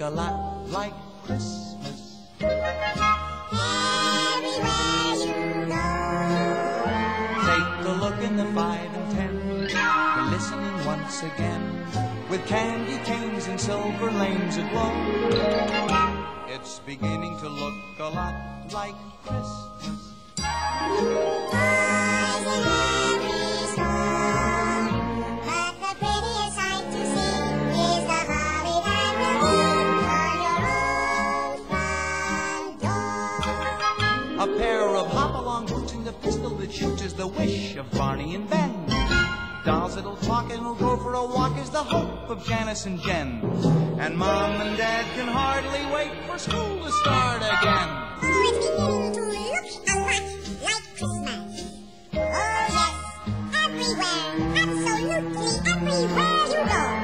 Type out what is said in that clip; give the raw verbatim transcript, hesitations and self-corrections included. look a lot like Christmas. Everywhere you go, take a look in the five and ten. We're listening once again, with candy canes and silver lanes aglow. It's beginning to look a lot like Christmas. Toys in every store, but the prettiest sight to see is the holly that will hang on your own front door. A pair of hop-along boots and a pistol that shoots is the wish of Barney and Ben. Dolls that'll talk and will go for a walk is the hope of Janice and Jen. And Mom and Dad can hardly wait for school to start again. Oh, it's beginning to look a lot like Christmas. Oh yes, everywhere, absolutely everywhere you go.